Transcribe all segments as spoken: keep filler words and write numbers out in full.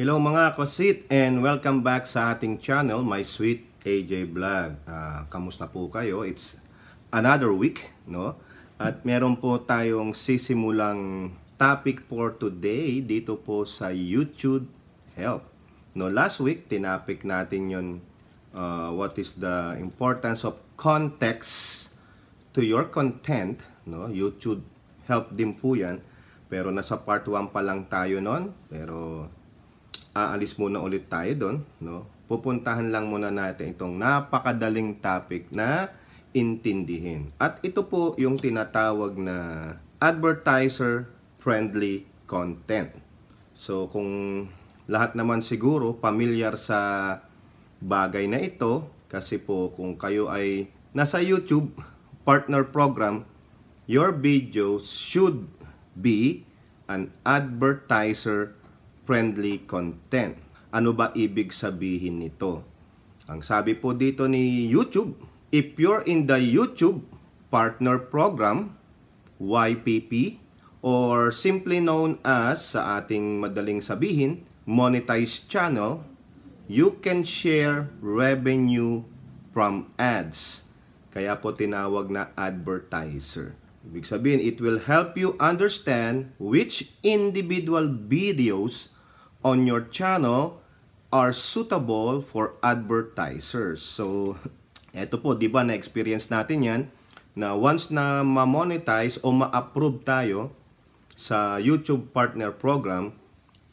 Hello mga kosit and welcome back sa ating channel, My Sweet A J Vlog. Uh, kamusta po kayo? It's another week, no? At meron po tayong sisimulang topic for today dito po sa YouTube Help. No, last week, tinapik natin yun, uh, what is the importance of context to your content, no? YouTube Help din po yan. Pero nasa part one pa lang tayo nun. Pero aalis muna ulit tayo doon, no? Pupuntahan lang muna natin itong napakadaling topic na intindihin. At ito po yung tinatawag na advertiser-friendly content. So kung lahat naman siguro pamilyar sa bagay na ito, kasi po kung kayo ay nasa YouTube Partner Program, your videos should be an advertiser-friendly friendly content. Ano ba ibig sabihin nito? Ang sabi po dito ni YouTube, if you're in the YouTube Partner Program, Y P P, or simply known as, sa ating madaling sabihin, monetized channel, you can share revenue from ads. Kaya po tinawag na advertiser. Ibig sabihin, it will help you understand which individual videos on your channel are suitable for advertisers. So, eto po, di ba, na-experience natin yan, na once na ma-monetize o ma-approve tayo sa YouTube Partner Program,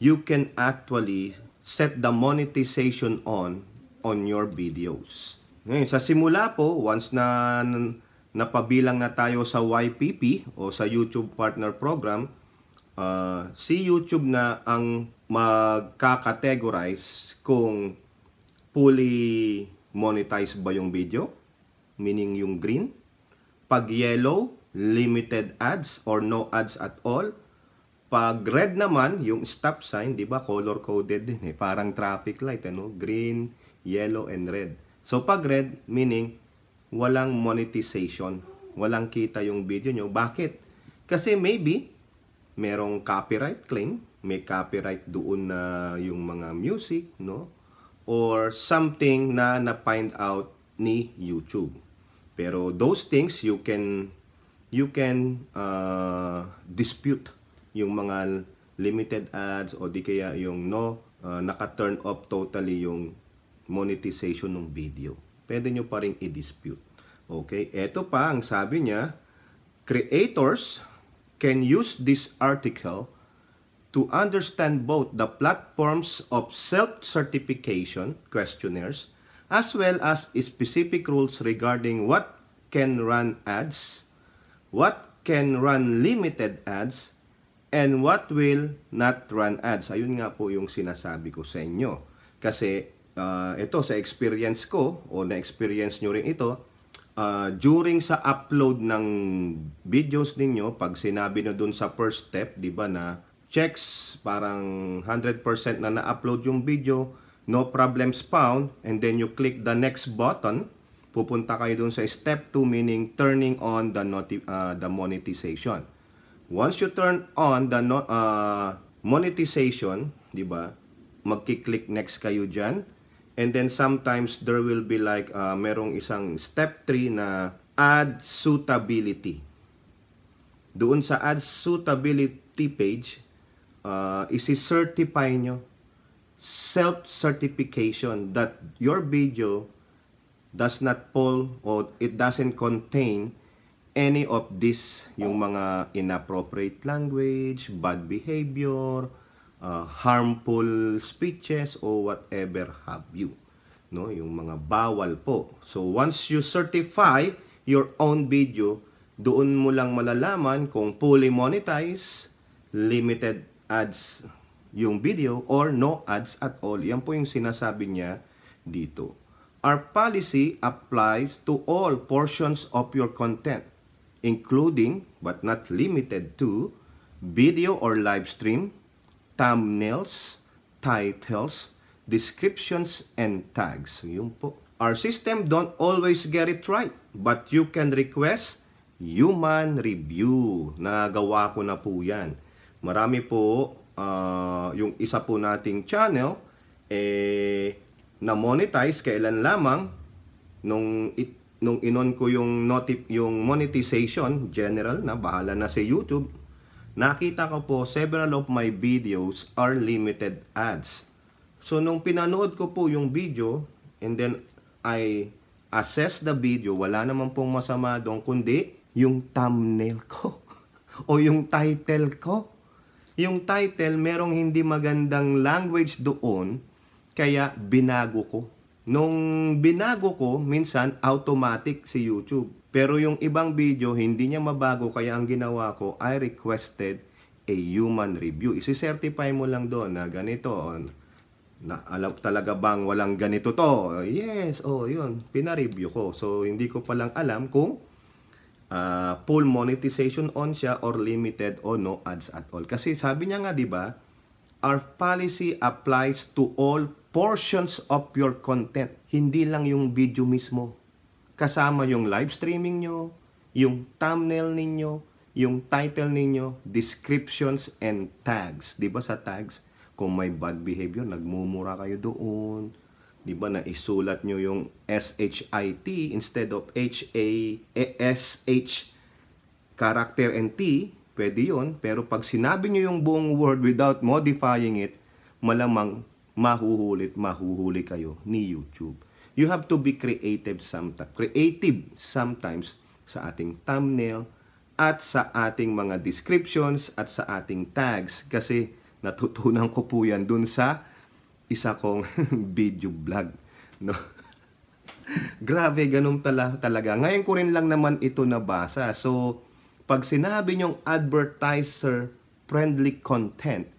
you can actually set the monetization on on your videos. Ngayon, sa simula po, once na napabilang na tayo sa Y P P o sa YouTube Partner Program, uh, si YouTube na ang magkakategorize kung fully monetized ba yung video, meaning yung green. Pag yellow, limited ads or no ads at all. Pag red naman, yung stop sign, di ba, color coded din eh, parang traffic light, ano? Green, yellow, and red. So pag red, meaning walang monetization, walang kita yung video nyo. Bakit? Kasi maybe merong copyright claim, may copyright doon na yung mga music, no? Or something na na-find out ni YouTube. Pero those things you can you can uh, dispute yung mga limited ads o di kaya yung no uh, naka-turn off totally yung monetization ng video. Pwede nyo pa rin i-dispute. Okay, eto pa ang sabi niya, creators can use this article to understand both the platforms of self-certification questionnaires as well as specific rules regarding what can run ads, what can run limited ads, and what will not run ads. Ayun nga po yung sinasabi ko sa inyo. Kasi Uh, ito sa experience ko o na-experience nyo rin ito, uh, during sa upload ng videos ninyo, pag sinabi na dun sa first step, di ba, na checks, parang one hundred percent na na-upload yung video, no problems found, and then you click the next button, pupunta kayo dun sa step two, meaning turning on the, uh, the monetization. Once you turn on the no uh, monetization, di ba, magki-click next kayo dyan. And then sometimes there will be like uh, merong isang step three na ad suitability. Doon sa ad suitability page, uh, isi-certify nyo, self-certification that your video does not fall or it doesn't contain any of this, yung mga inappropriate language, bad behavior, Uh, harmful speeches or whatever have you, no? Yung mga bawal po. So once you certify your own video, doon mo lang malalaman kung fully monetized, limited ads yung video, or no ads at all. Yan po yung sinasabi niya dito. Our policy applies to all portions of your content, including but not limited to video or live stream, thumbnails, titles, descriptions, and tags. Yun po. Our system don't always get it right, but you can request human review. Nagawa ko na po yan. Marami po uh, yung isa po nating channel eh na-monetize kailan lamang nung it, nung inon ko yung noti, yung monetization, general na bahala na si YouTube. Nakita ko po several of my videos are limited ads. So nung pinanood ko po yung video and then I assess the video, wala naman pong masama doon kundi yung thumbnail ko o yung title ko. Yung title merong hindi magandang language doon kaya binago ko. Nung binago ko, minsan automatic si YouTube. Pero yung ibang video hindi niya mabago kaya ang ginawa ko, I requested a human review. I-certify mo lang doon na ganito on. Na alam talaga bang walang ganito to? Yes, oh yun, pina-review ko. So hindi ko palang alam kung uh, full monetization on siya or limited o no ads at all. Kasi sabi niya nga, di ba, our policy applies to all portions of your content. Hindi lang yung video mismo. Kasama yung live streaming nyo, yung thumbnail ninyo, yung title ninyo, descriptions and tags. Di ba sa tags? Kung may bad behavior, nagmumura kayo doon. Di ba na isulat nyo yung S H I T instead of H A S H character and T, pwede yun. Pero pag sinabi nyo yung buong word without modifying it, malamang mahuhulit, mahuhuli kayo ni YouTube. You have to be creative sometimes, creative sometimes sa ating thumbnail at sa ating mga descriptions at sa ating tags kasi natutunan ko po yan dun sa isa kong video vlog, no? Grabe, ganun tala, talaga. Ngayon ko rin lang naman ito nabasa. So, pag sinabi nyong advertiser-friendly content,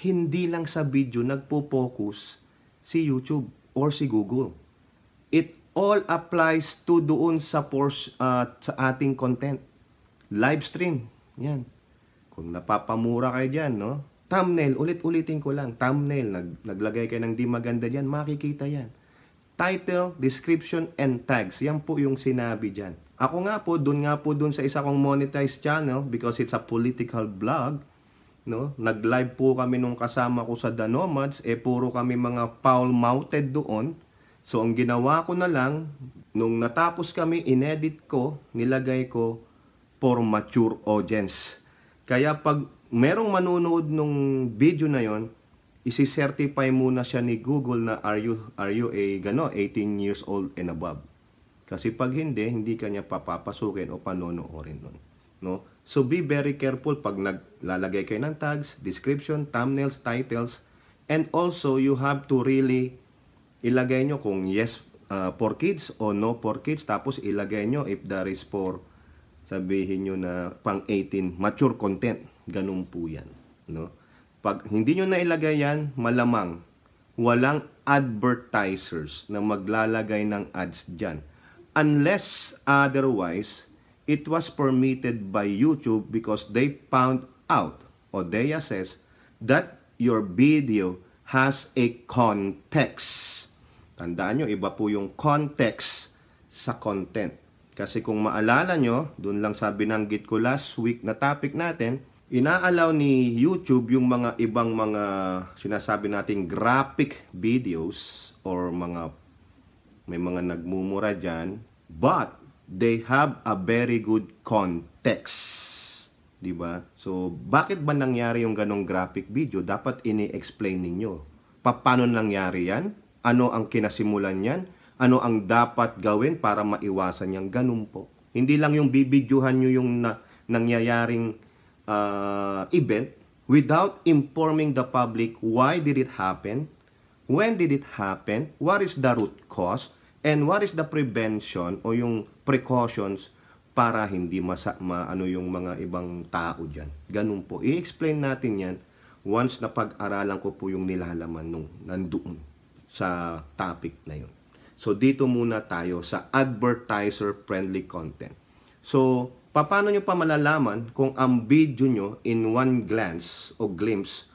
hindi lang sa video nagpo-focus si YouTube or si Google. It all applies to doon sa, pors, uh, sa ating content. Live stream, yan. Kung napapamura kayo dyan, no? Thumbnail, ulit-ulitin ko lang. Thumbnail, nag naglagay kayo ng di maganda dyan, makikita yan. Title, description, and tags. Yan po yung sinabi dyan. Ako nga po, dun nga po dun sa isa kong monetized channel because it's a political vlog. No? Nag-live po kami nung kasama ko sa The Nomads. Eh, puro kami mga foul-mouthed doon. So, ang ginawa ko na lang, nung natapos kami, inedit ko, nilagay ko for mature audience. Kaya pag merong manunood nung video na yon, isi-certify muna siya ni Google na are you, are you a gano, eighteen years old and above. Kasi pag hindi, hindi ka niya papapasukin o panonoorin nun. No? So be very careful pag naglalagay kayo ng tags, description, thumbnails, titles, and also you have to really ilagay nyo kung yes uh, for kids o no for kids, tapos ilagay nyo if there is for, sabihin nyo na pang eighteen, mature content. Ganun po yan, no? Pag hindi nyo na ilagay yan, malamang walang advertisers na maglalagay ng ads dyan. Unless otherwise, it was permitted by YouTube because they found out or they assess that your video has a context. Tandaan nyo, iba po yung context sa content. Kasi kung maalala nyo, dun lang sa binanggit ko last week na topic natin, inaalaw ni YouTube yung mga ibang mga sinasabi nating graphic videos or mga may mga nagmumura dyan, but they have a very good context, di ba? So bakit ba nangyari yung ganong graphic video? Dapat ini-explain ninyo paano nangyari yan, ano ang kinasimulan yan, ano ang dapat gawin para maiwasan yung ganun po. Hindi lang yung bibidyuhan nyo yung na, nangyayaring Uh, event without informing the public why did it happen, when did it happen, what is the root cause, and what is the prevention o yung precautions para hindi masama ano yung mga ibang tao dyan. Ganun po. I-explain natin yan once na pag-aralan ko po yung nilalaman nung nandoon sa topic na yun. So, dito muna tayo sa advertiser-friendly content. So, paano nyo pa malalaman kung ang video nyo in one glance o glimpse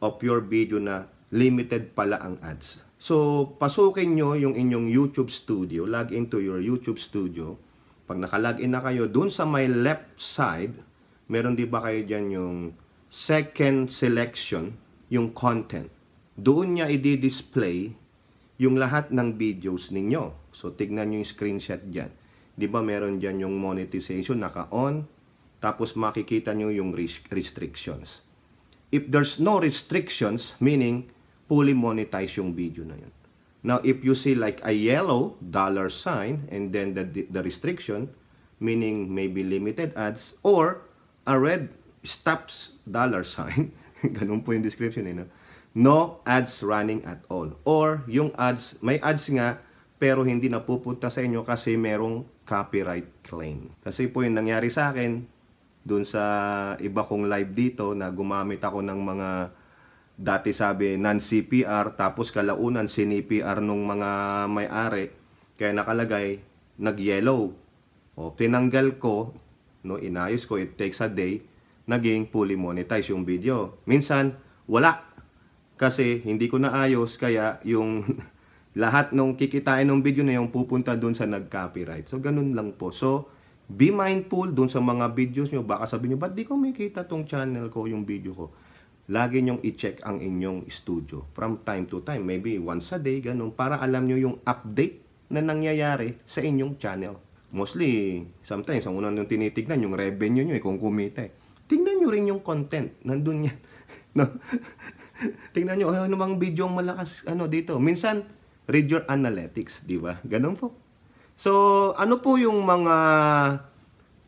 of your video na limited pala ang ads? So, pasukin nyo yung inyong YouTube Studio. Log into your YouTube Studio. Pag nakalagin na kayo, dun sa my left side, meron di ba kayo dyan yung second selection yung content. Doon niya i-display yung lahat ng videos ninyo. So, tignan nyo yung screenshot dyan. Di ba meron dyan yung monetization, naka-on. Tapos, makikita nyo yung restrictions. If there's no restrictions, meaning, fully monetize yung video na yun. Now, if you see like a yellow dollar sign and then the, the restriction, meaning maybe limited ads, or a red stops dollar sign, ganun po yung description eh, no? No ads running at all. Or yung ads, may ads nga, pero hindi napupunta sa inyo kasi merong copyright claim. Kasi po yung nangyari sa akin, dun sa iba kong live dito, na gumamit ako ng mga, dati sabi non-C P R, tapos kalaunan sin-E P R nung mga may-ari. Kaya nakalagay, nag-yellow. O, pinanggal ko, no, inayos ko, it takes a day, naging fully monetize yung video. Minsan, wala. Kasi hindi ko naayos, kaya yung lahat nung kikitain ng video na yung pupunta dun sa nag-copyright. So, ganun lang po. So, be mindful dun sa mga videos nyo. Baka sabi nyo, ba't di ko may kita tong channel ko, yung video ko? Lagi nyong i-check ang inyong studio from time to time. Maybe once a day, ganun. Para alam nyo yung update na nangyayari sa inyong channel. Mostly, sometimes, ang unang nung tinitignan, yung revenue nyo, eh, kung kumita eh. Tingnan nyo rin yung content. Nandun yan. No? Tingnan nyo, ano bang video ang malakas ano, dito. Minsan, read your analytics, di ba? Ganun po. So, ano po yung mga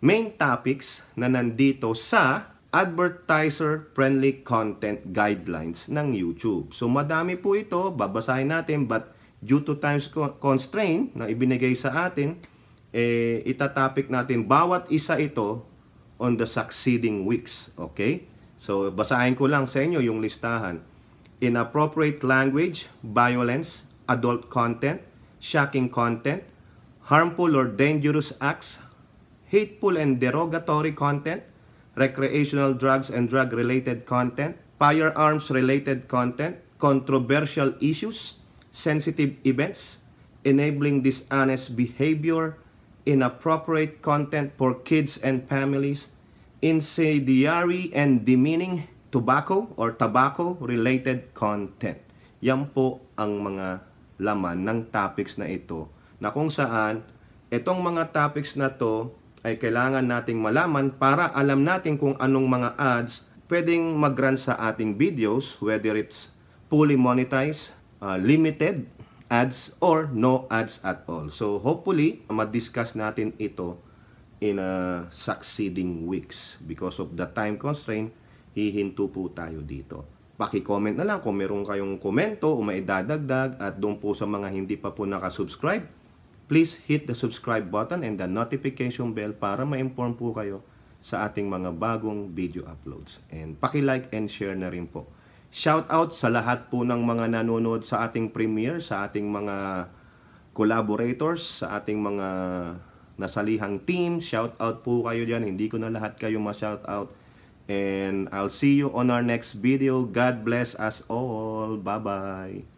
main topics na nandito sa advertiser-friendly content guidelines ng YouTube? So, madami po ito. Babasahin natin, but due to time constraint na ibinigay sa atin, eh, itatopic natin bawat isa ito on the succeeding weeks. Okay? So, basahin ko lang sa inyo yung listahan. Inappropriate language, violence, adult content, shocking content, harmful or dangerous acts, hateful and derogatory content, recreational drugs and drug-related content, firearms-related content, controversial issues, sensitive events, enabling dishonest behavior, inappropriate content for kids and families, incendiary and demeaning tobacco or tobacco-related content. Yan po ang mga laman ng topics na ito, na kung saan itong mga topics na to ay kailangan nating malaman para alam natin kung anong mga ads pwedeng mag-run sa ating videos, whether it's fully monetized, uh, limited ads, or no ads at all. So hopefully, madiscuss natin ito in a succeeding weeks. Because of the time constraint, hihinto po tayo dito. Paki-comment na lang kung meron kayong komento o may dadagdag, at doon po sa mga hindi pa po nakasubscribe, please hit the subscribe button and the notification bell para ma-inform po kayo sa ating mga bagong video uploads. And paki-like and share na rin po. Shout out sa lahat po ng mga nanonood sa ating premiere, sa ating mga collaborators, sa ating mga nasalihang team. Shout out po kayo dyan. Hindi ko na lahat kayo ma-shout out. And I'll see you on our next video. God bless us all. Bye-bye.